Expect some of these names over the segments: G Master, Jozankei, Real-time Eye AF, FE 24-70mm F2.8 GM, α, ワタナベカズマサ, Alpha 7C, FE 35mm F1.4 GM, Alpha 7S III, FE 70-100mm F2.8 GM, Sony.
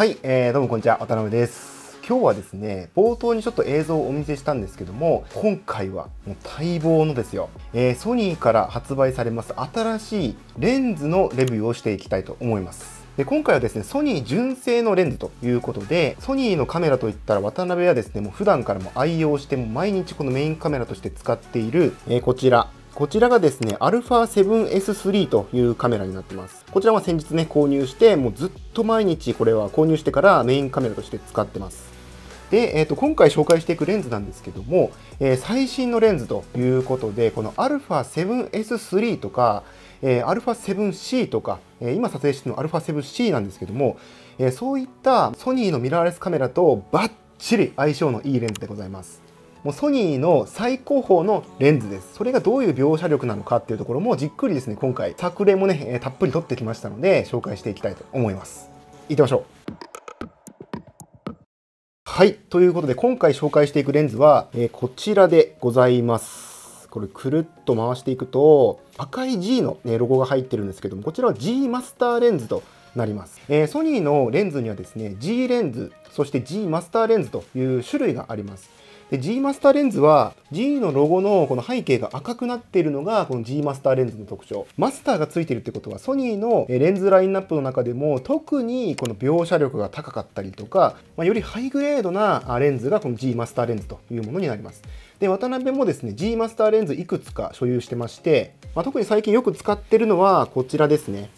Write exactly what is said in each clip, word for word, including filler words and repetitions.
はい、えー、どうもこんにちは、渡辺です。今日はですね、冒頭にちょっと映像をお見せしたんですけども、今回はもう待望のですよ、えー、ソニーから発売されます新しいレンズのレビューをしていきたいと思います。で今回はですね、ソニー純正のレンズということで、ソニーのカメラといったら渡辺はですね、もう普段からも愛用して、もう毎日このメインカメラとして使っている、えー、こちら。こちらがですね、アルファセブンエススリー というカメラになってます。こちらは先日ね、購入して、もうずっと毎日これは購入してからメインカメラとして使ってます。で、えー、と今回紹介していくレンズなんですけども、えー、最新のレンズということで、この アルファセブンエススリー とか、えー、アルファセブンシー とか、えー、今撮影しているの アルファセブンシー なんですけども、えー、そういったソニーのミラーレスカメラとバッチリ相性のいいレンズでございます。もうソニーの最高峰のレンズです。それがどういう描写力なのかっていうところもじっくりですね、今回作例もね、たっぷり撮ってきましたので、紹介していきたいと思います。行ってみましょう。はい、ということで今回紹介していくレンズは、えー、こちらでございます。これくるっと回していくと赤い G の、ね、ロゴが入ってるんですけども、こちらは G マスターレンズとなります、えー、ソニーのレンズにはですね G レンズ、そして G マスターレンズという種類があります。で G マスターレンズは G のロゴのこの背景が赤くなっているのがこの G マスターレンズの特徴。マスターがついているってことはソニーのレンズラインナップの中でも特にこの描写力が高かったりとか、まあ、よりハイグレードなレンズがこの G マスターレンズというものになります。で渡辺もですね G マスターレンズいくつか所有してまして、まあ、特に最近よく使ってるのはこちらですね。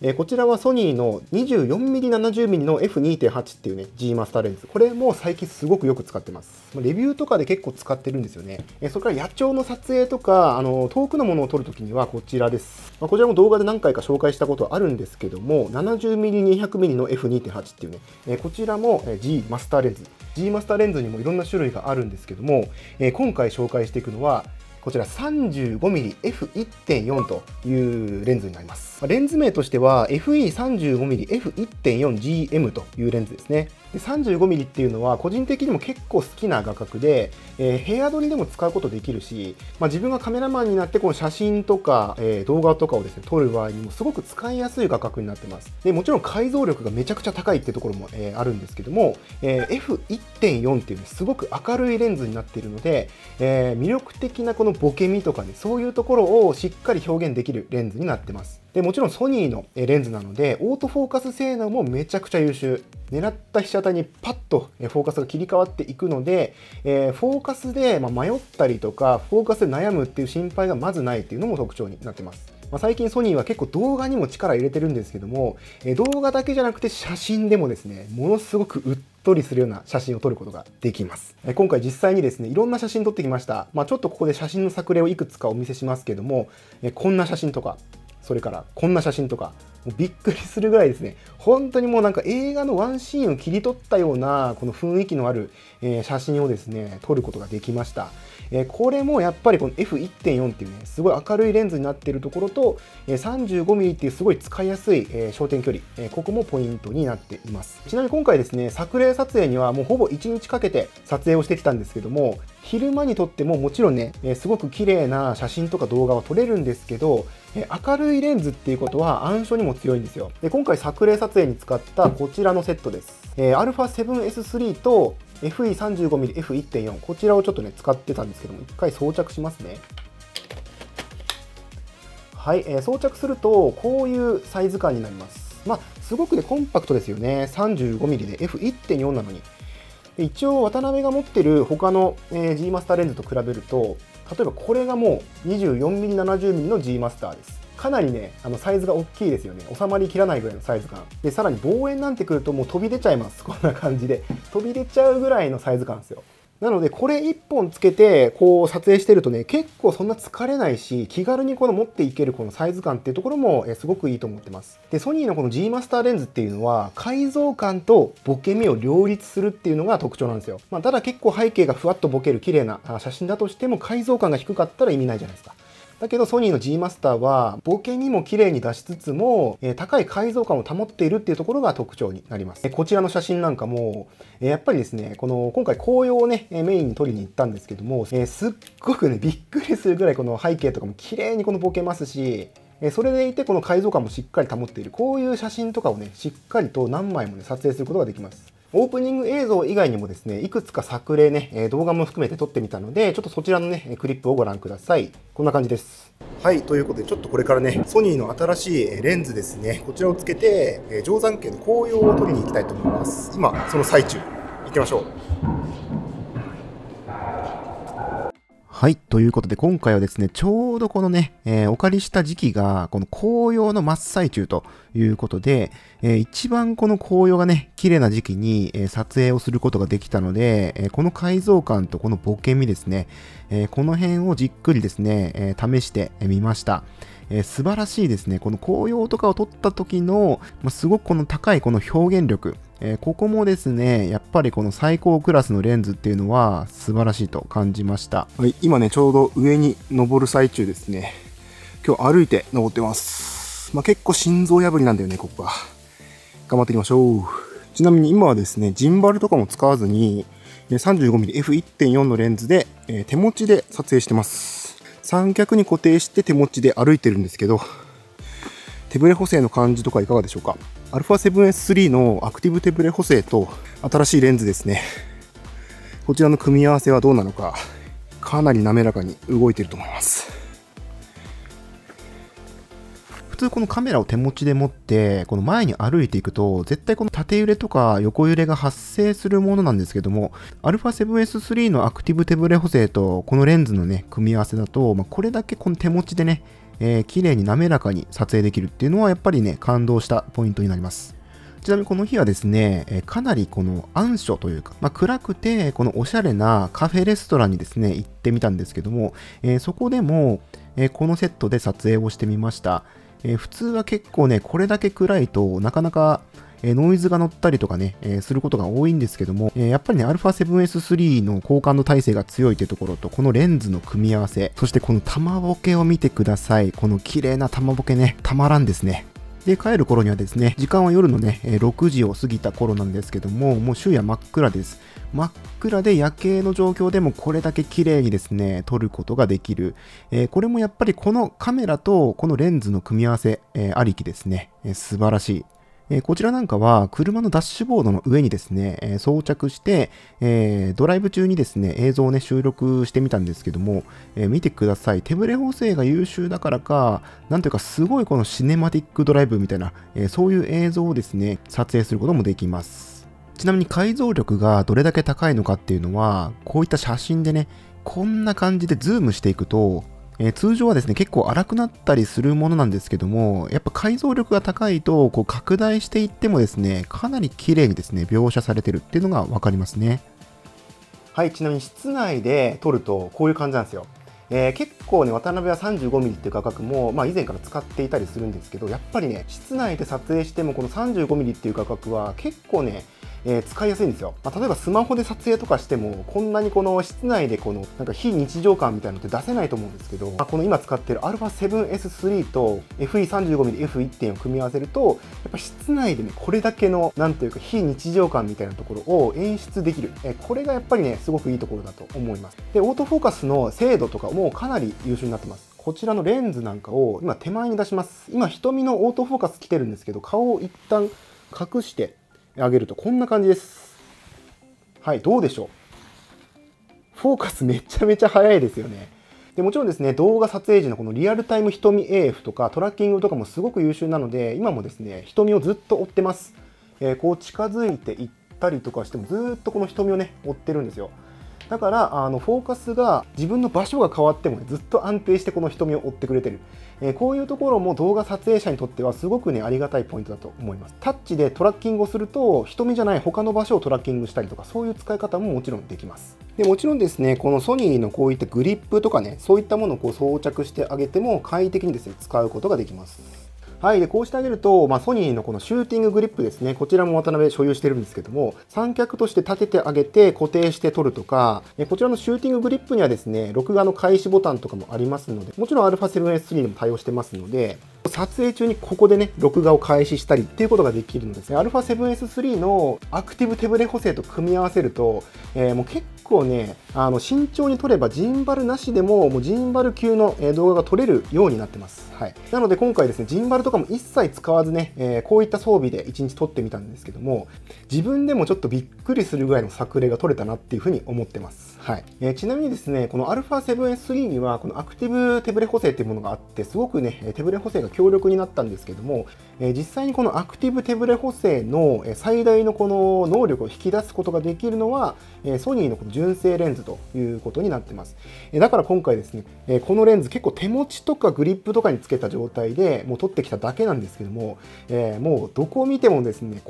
えー、こちらはソニーの にじゅうよんミリななじゅうミリ の エフにてんはち っていうね G マスターレンズ、これも最近すごくよく使ってます。レビューとかで結構使ってるんですよね。えー、それから野鳥の撮影とかあの遠くのものを撮るときにはこちらです、まあ、こちらも動画で何回か紹介したことはあるんですけども ななじゅうミリにひゃくミリ の エフにてんはち っていうね、えー、こちらも G マスターレンズ。 G マスターレンズにもいろんな種類があるんですけども、えー、今回紹介していくのはこちら さんじゅうごミリエフいってんよん というレンズになります。レンズ名としては エフイーさんじゅうごミリエフいってんよんジーエム というレンズですね。さんじゅうごミリ っていうのは個人的にも結構好きな画角で、えー、ヘア撮りでも使うことできるし、まあ、自分がカメラマンになってこの写真とか、えー、動画とかをですね、撮る場合にもすごく使いやすい画角になってます。でもちろん解像力がめちゃくちゃ高いっていうところも、えー、あるんですけども、えー、エフいってんよん っていう、ね、すごく明るいレンズになっているので、えー、魅力的的なこのボケみとかね、そういうところをしっかり表現できるレンズになってます。でもちろんソニーのレンズなのでオートフォーカス性能もめちゃくちゃ優秀。狙った被写体にパッとフォーカスが切り替わっていくので、えー、フォーカスで迷ったりとかフォーカスで悩むっていう心配がまずないっていうのも特徴になってます。まあ、最近ソニーは結構動画にも力入れてるんですけども、え動画だけじゃなくて写真でもですね、ものすごくうっとりするような写真を撮ることができます。え今回実際にですねいろんな写真撮ってきました。まあ、ちょっとここで写真の作例をいくつかお見せしますけども、えこんな写真とか、それからこんな写真とか、もうびっくりするぐらいですね、本当にもうなんか映画のワンシーンを切り取ったようなこの雰囲気のある写真をですね撮ることができました。これもやっぱりこの エフいってんよん っていうねすごい明るいレンズになっているところと さんじゅうごミリ っていうすごい使いやすい焦点距離、ここもポイントになっています。ちなみに今回ですね作例撮影にはもうほぼいちにちかけて撮影をしてきたんですけども、昼間に撮ってももちろんねすごく綺麗な写真とか動画は撮れるんですけど、明るいレンズっていうことは暗所にも強いんですよ。で今回作例撮影に使ったこちらのセットです、えー、アルファセブンエススリー と エフイーさんじゅうごミリエフいってんよん こちらをちょっとね使ってたんですけども、一回装着しますね。はい、えー、装着するとこういうサイズ感になります。まあすごくねコンパクトですよね。 さんじゅうごミリ で エフいってんよん なのに。で一応渡辺が持ってる他の、えー、G マスターレンズと比べると、例えばこれがもう にじゅうよんミリななじゅうミリ の G マスターです。かなりね、あのサイズが大きいですよね。収まりきらないぐらいのサイズ感。で、さらに望遠なんてくるともう飛び出ちゃいます。こんな感じで。飛び出ちゃうぐらいのサイズ感ですよ。なので、これいっぽんつけて、こう撮影してるとね、結構そんな疲れないし、気軽にこの持っていけるこのサイズ感っていうところもすごくいいと思ってます。で、ソニーのこの G マスターレンズっていうのは、解像感とボケみを両立するっていうのが特徴なんですよ。まあ、ただ結構背景がふわっとボケる綺麗な写真だとしても、解像感が低かったら意味ないじゃないですか。だけどソニーの G マスターはボケにも綺麗に出しつつも、えー、高い解像感を保っているっていうところが特徴になります。こちらの写真なんかも、えー、やっぱりですねこの今回紅葉をねメインに撮りに行ったんですけども、えー、すっごくねびっくりするぐらいこの背景とかも綺麗にこのボケますし、それでいてこの解像感もしっかり保っている、こういう写真とかをねしっかりと何枚もね撮影することができます。オープニング映像以外にもですね、いくつか作例ね、動画も含めて撮ってみたので、ちょっとそちらのね、クリップをご覧ください。こんな感じです。はい、ということで、ちょっとこれからね、ソニーの新しいレンズですね、こちらをつけて、定山渓の紅葉を撮りに行きたいと思います。今、その最中、行きましょう。はい。ということで、今回はですね、ちょうどこのね、えー、お借りした時期が、この紅葉の真っ最中ということで、えー、一番この紅葉がね、綺麗な時期に、えー、撮影をすることができたので、えー、この解像感とこのボケみですね、えー、この辺をじっくりですね、えー、試してみました。えー、素晴らしいですね。この紅葉とかを撮った時の、まあ、すごくこの高いこの表現力。えー、ここもですね、やっぱりこの最高クラスのレンズっていうのは素晴らしいと感じました。はい、今ね、ちょうど上に登る最中ですね。今日歩いて登ってます。まあ、結構心臓破りなんだよね、ここは。頑張っていきましょう。ちなみに今はですね、ジンバルとかも使わずに、さんじゅうごミリ エフ いってんよん のレンズで、えー、手持ちで撮影してます。三脚に固定して手持ちで歩いてるんですけど、手ブレ補正の感じとかいかがでしょうか。 アルファ セブン エス スリー のアクティブ手ブレ補正と新しいレンズですね、こちらの組み合わせはどうなのか、かなり滑らかに動いていると思います。普通このカメラを手持ちで持ってこの前に歩いていくと絶対この縦揺れとか横揺れが発生するものなんですけども、 アルファ セブン エス スリー のアクティブ手ブレ補正とこのレンズのね組み合わせだと、まあ、これだけこの手持ちでね、えー、綺麗に滑らかに撮影できるっていうのはやっぱりね感動したポイントになります。ちなみにこの日はですね、かなりこの暗所というか、まあ、暗くてこのおしゃれなカフェレストランにですね行ってみたんですけども、えー、そこでもこのセットで撮影をしてみました。え普通は結構ね、これだけ暗いとなかなかノイズが乗ったりとかね、えー、することが多いんですけども、えー、やっぱりね、アルファ セブン エス スリー の高感度耐性が強いというところと、このレンズの組み合わせ、そしてこの玉ボケを見てください。この綺麗な玉ボケね、たまらんですね。で、帰る頃にはですね、時間は夜のね、ろくじを過ぎた頃なんですけども、もう周囲は真っ暗です。真っ暗で夜景の状況でもこれだけ綺麗にですね、撮ることができる。えー、これもやっぱりこのカメラとこのレンズの組み合わせ、えー、ありきですね、えー。素晴らしい。えー、こちらなんかは車のダッシュボードの上にですね、えー、装着して、えー、ドライブ中にですね、映像をね、収録してみたんですけども、えー、見てください。手ブレ補正が優秀だからか、なんというかすごいこのシネマティックドライブみたいな、えー、そういう映像をですね、撮影することもできます。ちなみに解像力がどれだけ高いのかっていうのは、こういった写真でね、こんな感じでズームしていくと、えー、通常はですね、結構荒くなったりするものなんですけども、やっぱ解像力が高いと、こう拡大していってもですね、かなり綺麗にですね、描写されてるっていうのがわかりますね。はい、ちなみに室内で撮るとこういう感じなんですよ。えー、結構ね、渡辺は さんじゅうごミリ っていう画角も、まあ、以前から使っていたりするんですけど、やっぱりね、室内で撮影してもこの さんじゅうごミリ っていう画角は結構ね、えー、使いやすいんですよ。まあ、例えばスマホで撮影とかしても、こんなにこの室内でこのなんか非日常感みたいなのって出せないと思うんですけど、まあ、この今使ってる アルファ セブン エス スリー と エフ イー さんじゅうごミリ エフ いってんよん 組み合わせると、やっぱ室内でね、これだけのなんというか非日常感みたいなところを演出できる。えー、これがやっぱりね、すごくいいところだと思います。で、オートフォーカスの精度とかもかなり優秀になってます。こちらのレンズなんかを今手前に出します。今瞳のオートフォーカス来てるんですけど、顔を一旦隠して、上げるとこんな感じです。はい、どうでしょう。フォーカスめちゃめちゃ早いですよね。で、もちろんですね、動画撮影時のこのリアルタイム瞳 エーエフ とかトラッキングとかもすごく優秀なので、今もですね、瞳をずっと追ってます。えー、こう近づいていったりとかしてもずっとこの瞳をね、追ってるんですよ。だからあのフォーカスが自分の場所が変わっても、ね、ずっと安定してこの瞳を追ってくれてる、えー、こういうところも動画撮影者にとってはすごくねありがたいポイントだと思います。タッチでトラッキングをすると瞳じゃない他の場所をトラッキングしたりとか、そういう使い方ももちろんできます。でもちろんですね、このソニーのこういったグリップとかね、そういったものをこう装着してあげても快適にですね使うことができます。はい、でこうしてあげると、まあ、ソニーのこのシューティンググリップですね、こちらも渡辺所有してるんですけども、三脚として立ててあげて固定して撮るとか、こちらのシューティンググリップにはですね、録画の開始ボタンとかもありますので、もちろん アルファ セブン エス スリー でも対応してますので、撮影中にここでね、録画を開始したりっていうことができるのですね、アルファ セブン エス スリー のアクティブ手ブレ補正と組み合わせると、えー、もう結構ね、あの慎重に撮ればジンバルなしでも、もうジンバル級の動画が撮れるようになってます。はい、なので今回ですねジンバルとかも一切使わずね、えー、こういった装備でいちにち撮ってみたんですけども、自分でもちょっとびっくりするぐらいの作例が撮れたなっていうふうに思ってます。はいえー、ちなみにですねこの アルファセブエススリー にはこのアクティブ手ブレ補正っていうものがあって、すごくね手ブレ補正が強力になったんですけども、えー、実際にこのアクティブ手ブレ補正の最大のこの能力を引き出すことができるのはソニーの純正レンズということになってます。だから今回ですねこのレンズ結構手持ちとかグリップとかにつけた状態でもう撮ってきただけなんですけども、えー、もうどこを見てもですね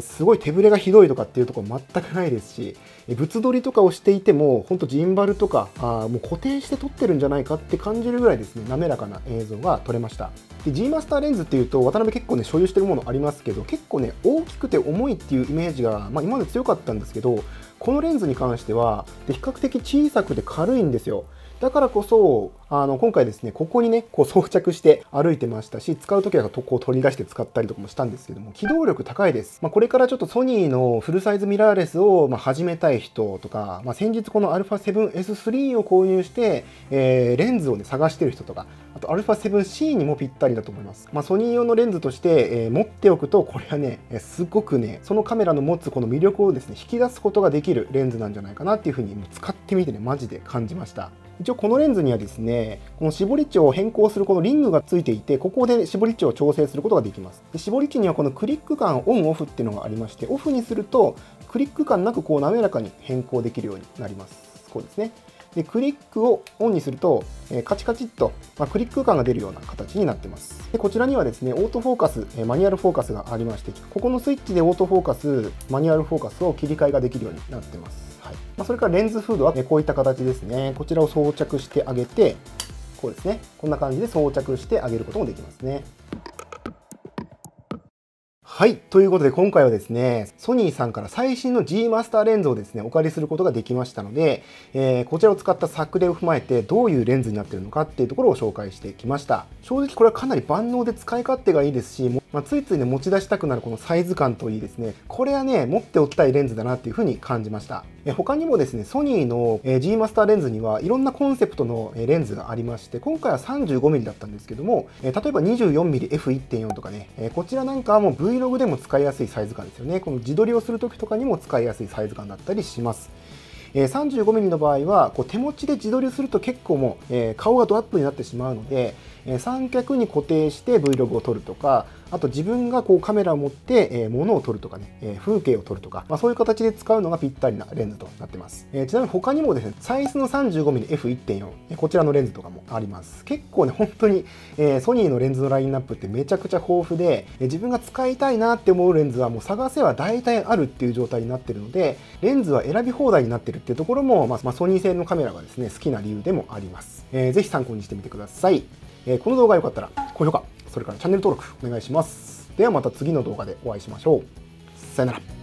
すごい手ぶれがひどいとかっていうところ全くないですし、物撮りとかをしていても本当ジンバルとかあもう固定して撮ってるんじゃないかって感じるぐらいですね滑らかな映像が撮れました。で G マスターレンズっていうと渡辺結構ね所有してるものありますけど、結構ね大きくて重いっていうイメージが、まあ、今まで強かったんですけど、このレンズに関しては比較的小さくて軽いんですよ。だからこそあの今回ですねここにねこう装着して歩いてましたし、使う時はこう取り出して使ったりとかもしたんですけども、機動力高いです。まあ、これからちょっとソニーのフルサイズミラーレスをまあ始めたい人とか、まあ、先日この アルファセブエススリー を購入して、えー、レンズをね探してる人とか、あと アルファセブンシー にもぴったりだと思います。まあ、ソニー用のレンズとして、えー、持っておくとこれはねすごくねそのカメラの持つこの魅力をですね引き出すことができるレンズなんじゃないかなっていうふうにもう使ってみてねマジで感じました。一応このレンズにはですねこの絞り値を変更するこのリングがついていて、ここで絞り値を調整することができます。で絞り値にはこのクリック感オンオフっていうのがありまして、オフにするとクリック感なくこう滑らかに変更できるようになります。こうですね。でクリックをオンにすると、えー、カチカチっと、まあ、クリック感が出るような形になってます。でこちらにはですねオートフォーカス、えー、マニュアルフォーカスがありまして、ここのスイッチでオートフォーカスマニュアルフォーカスを切り替えができるようになってます。はいまあ、それからレンズフードはこういった形ですね。こちらを装着してあげて、こうですねこんな感じで装着してあげることもできますね。はい。ということで、今回はですね、ソニーさんから最新の G マスターレンズをですね、お借りすることができましたので、えー、こちらを使った作例を踏まえて、どういうレンズになっているのかっていうところを紹介してきました。正直これはかなり万能で使い勝手がいいですし、まあ、ついついね、持ち出したくなるこのサイズ感といいですね、これはね、持っておきたいレンズだなっていうふうに感じました。え他にもですね、ソニーの G マスターレンズにはいろんなコンセプトのレンズがありまして、今回は さんじゅうごミリ だったんですけども、例えば にじゅうよんミリエフいってんよん とかね、こちらなんかはもう Vlogでも使いやすいサイズ感ですよね。この自撮りをするときとかにも使いやすいサイズ感だったりします。さんじゅうごミリ の場合はこう手持ちで自撮りすると結構もう顔がドアップになってしまうので、三脚に固定して Vlog を撮るとか、あと自分がこうカメラを持って物を撮るとかね、風景を撮るとか、まあ、そういう形で使うのがぴったりなレンズとなってます。えー、ちなみに他にもですねサイズの さんじゅうごミリエフいってんよん こちらのレンズとかもあります。結構ね本当に、えー、ソニーのレンズのラインナップってめちゃくちゃ豊富で、自分が使いたいなって思うレンズはもう探せは大体あるっていう状態になってるので、レンズは選び放題になってるっていうところも、まあ、ソニー製のカメラがですね好きな理由でもあります。えー、ぜひ参考にしてみてください。えー、この動画良かったら高評価、それからチャンネル登録お願いします。ではまた次の動画でお会いしましょう。さよなら。